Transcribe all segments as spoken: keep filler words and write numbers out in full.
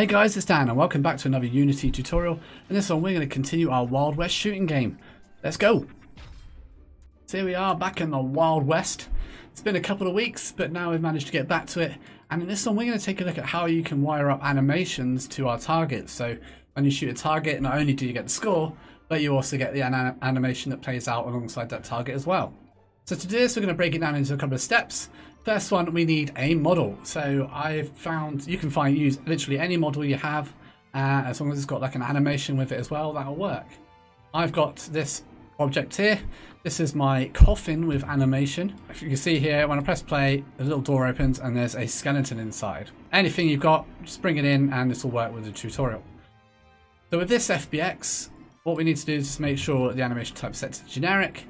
Hey guys, it's Dan and welcome back to another Unity tutorial. In this one we're going to continue our Wild West shooting game. Let's go! So here we are back in the Wild West. It's been a couple of weeks but now we've managed to get back to it, and in this one we're going to take a look at how you can wire up animations to our targets. So when you shoot a target, not only do you get the score but you also get the an animation that plays out alongside that target as well. So to do this we're going to break it down into a couple of steps. First one, we need a model. So I've found you can find use literally any model you have, uh, as long as it's got like an animation with it as well, that'll work. I've got this object here. This is my coffin with animation. If you can see here, when I press play, a little door opens and there's a skeleton inside. Anything you've got, just bring it in and this will work with the tutorial. So with this F B X, what we need to do is just make sure the animation type set to generic,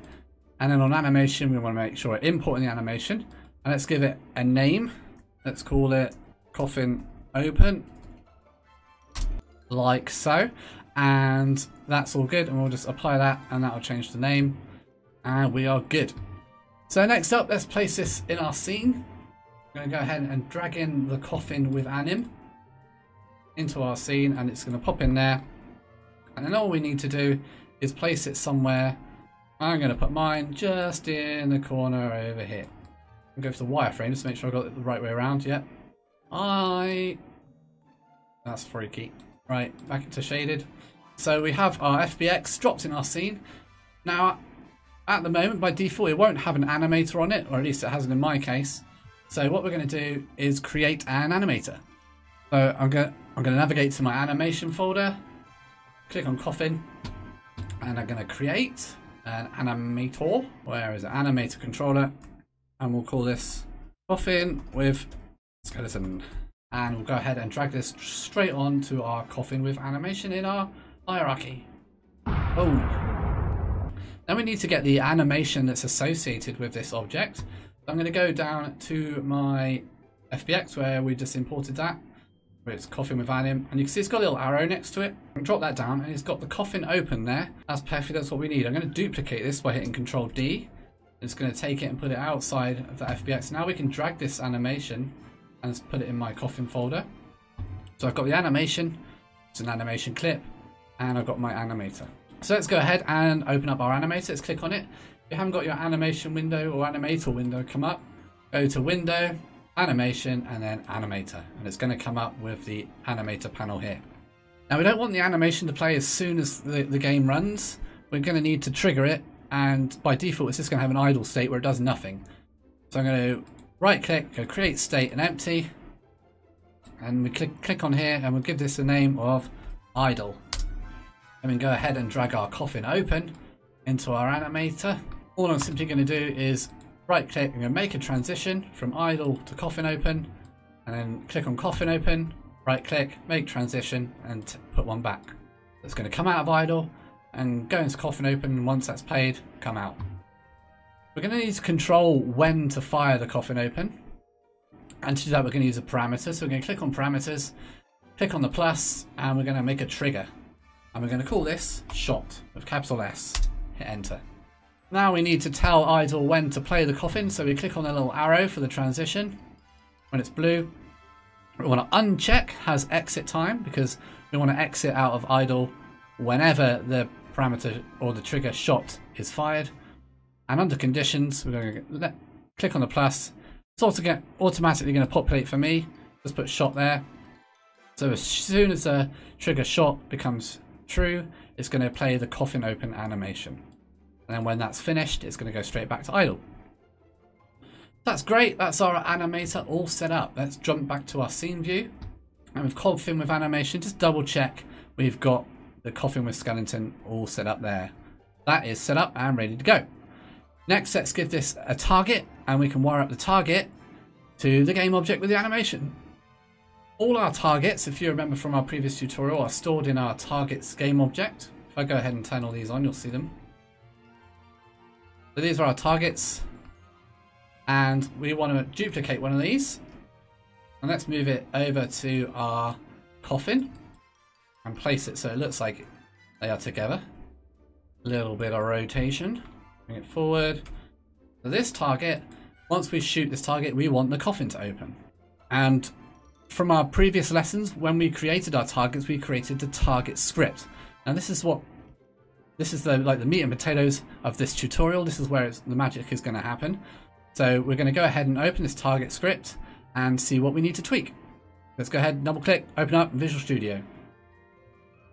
and then on animation we want to make sure we're importing the animation. And let's give it a name. Let's call it coffin open, like so, and that's all good, and we'll just apply that and that'll change the name and we are good. So next up, let's place this in our scene. I'm going to go ahead and drag in the coffin with anim into our scene and it's going to pop in there, and then all we need to do is place it somewhere. I'm going to put mine just in the corner over here. I'll go for the wireframe just to make sure I got it the right way around. Yep. I. That's freaky. Right, back into shaded. So we have our F B X dropped in our scene. Now, at the moment, by default, it won't have an animator on it, or at least it hasn't in my case. So what we're going to do is create an animator. So I'm going to, I'm going to navigate to my animation folder, click on coffin, and I'm going to create an animator. Where is it? Animator controller. And we'll call this coffin with skeleton. And we'll go ahead and drag this straight on to our coffin with animation in our hierarchy. Oh. Then we need to get the animation that's associated with this object. I'm going to go down to my F B X where we just imported that, where it's coffin with anim. And you can see it's got a little arrow next to it. And drop that down and it's got the coffin open there. That's perfect, that's what we need. I'm going to duplicate this by hitting Ctrl D. It's going to take it and put it outside of the F B X. Now we can drag this animation and just put it in my coffin folder. So I've got the animation, it's an animation clip, and I've got my animator. So let's go ahead and open up our animator. Let's click on it. If you haven't got your animation window or animator window come up, go to Window, Animation, and then Animator. And it's going to come up with the animator panel here. Now we don't want the animation to play as soon as the, the game runs. We're going to need to trigger it. And by default, it's just going to have an idle state where it does nothing. So I'm going to right click, go create state and empty. And we click, click on here and we'll give this the name of idle. And we can go ahead and drag our coffin open into our animator. All I'm simply going to do is right click and make a transition from idle to coffin open. And then click on coffin open, right click, make transition and put one back. It's going to come out of idle and go into coffin open, and once that's played, come out. We're going to need to control when to fire the coffin open, and to do that we're going to use a parameter. So we're going to click on parameters, click on the plus, and we're going to make a trigger, and we're going to call this shot with capital S. Hit enter. Now we need to tell idle when to play the coffin, so we click on a little arrow for the transition. When it's blue, we want to uncheck has exit time, because we want to exit out of idle whenever the parameter or the trigger shot is fired. And under conditions, we're going to let, click on the plus. It's also get, automatically going to populate for me. Just put shot there. So as soon as the trigger shot becomes true, it's going to play the coffin open animation. And then when that's finished, it's going to go straight back to idle. That's great. That's our animator all set up. Let's jump back to our scene view. And with coffin with animation, just double check we've got the coffin with skeleton all set up there. That is set up and ready to go. Next, let's give this a target and we can wire up the target to the game object with the animation. All our targets, if you remember from our previous tutorial, are stored in our target's game object. If I go ahead and turn all these on, you'll see them. So these are our targets and we want to duplicate one of these and let's move it over to our coffin and place it so it looks like they are together. A little bit of rotation, bring it forward. So this target, once we shoot this target, we want the coffin to open. And From our previous lessons, when we created our targets, we created the target script. And this is what, this is the like the meat and potatoes of this tutorial. This is where it's, the magic is going to happen. So we're going to go ahead and open this target script and see what we need to tweak. Let's go ahead and double click, open up Visual Studio.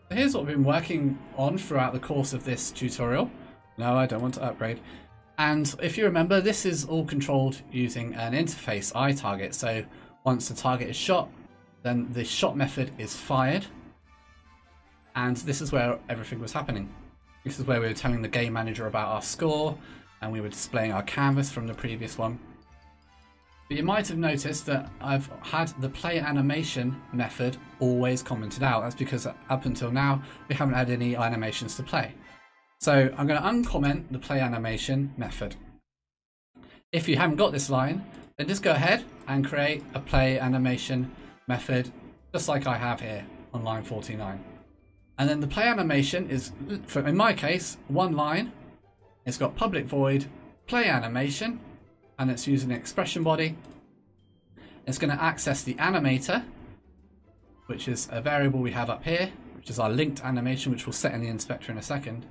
So here's what we've been working on throughout the course of this tutorial. No, I don't want to upgrade. And if you remember, this is all controlled using an interface, I target. So once the target is shot, then the shot method is fired. And this is where everything was happening. This is where we were telling the game manager about our score, and we were displaying our canvas from the previous one. But you might have noticed that I've had the player animation method always commented out. That's because up until now, we haven't had any animations to play. So I'm going to uncomment the play animation method. If you haven't got this line, then just go ahead and create a play animation method, just like I have here on line forty-nine. And then the play animation is, for, in my case, one line. It's got public void play animation, and it's using an expression body. It's going to access the animator, which is a variable we have up here, which is our linked animation, which we'll set in the inspector in a second.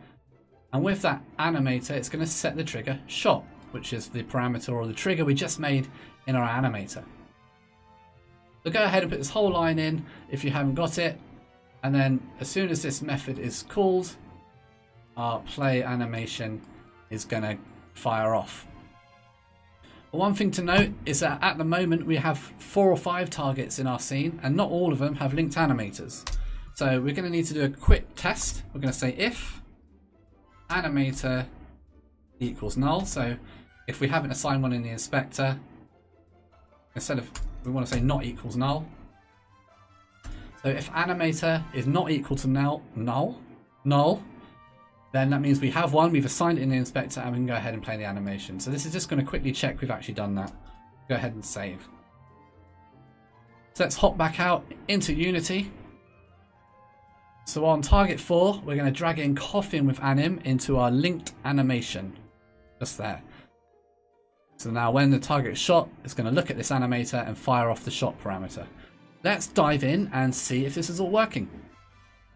And with that animator, it's going to set the trigger shot, which is the parameter or the trigger we just made in our animator. So go ahead and put this whole line in if you haven't got it. And then as soon as this method is called, our play animation is going to fire off. But one thing to note is that at the moment we have four or five targets in our scene, and not all of them have linked animators. So we're going to need to do a quick test. We're going to say if animator equals null. So if we haven't assigned one in the inspector, instead of, we want to say not equals null. So if animator is not equal to null, null, null, then that means we have one, we've assigned it in the inspector, and we can go ahead and play the animation. So this is just going to quickly check we've actually done that. Go ahead and save. So let's hop back out into Unity. So on target four, we're going to drag in Coffin with Anim into our linked animation. Just there. So now when the target is shot, it's going to look at this animator and fire off the shot parameter. Let's dive in and see if this is all working.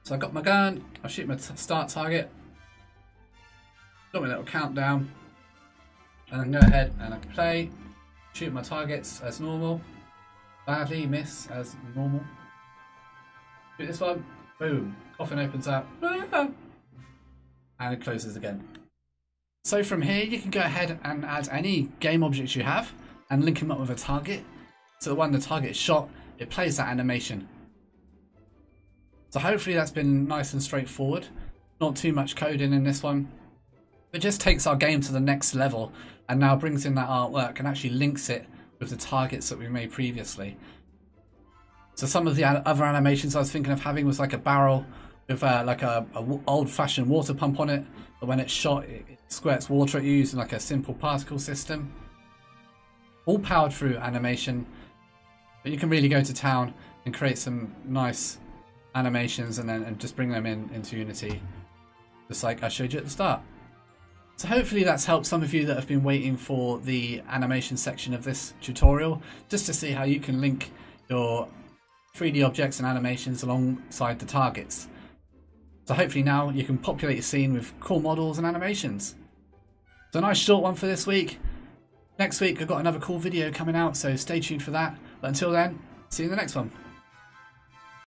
So I've got my gun, I'll shoot my start target. Got my little countdown. And I can go ahead and I can play, shoot my targets as normal. Badly miss as normal. Shoot this one. Boom, coffin opens up, and it closes again. So from here, you can go ahead and add any game objects you have and link them up with a target. So when the target is shot, it plays that animation. So hopefully that's been nice and straightforward. Not too much coding in this one. It just takes our game to the next level and now brings in that artwork and actually links it with the targets that we made previously. So some of the other animations I was thinking of having was like a barrel with uh, like a, a w old-fashioned water pump on it, but when it's shot, it squirts water at you using like a simple particle system. All powered through animation, but you can really go to town and create some nice animations and then and just bring them in into Unity, just like I showed you at the start. So hopefully that's helped some of you that have been waiting for the animation section of this tutorial, just to see how you can link your three D objects and animations alongside the targets. So hopefully now you can populate your scene with cool models and animations. So a nice short one for this week. Next week I've got another cool video coming out, so stay tuned for that. But until then, see you in the next one.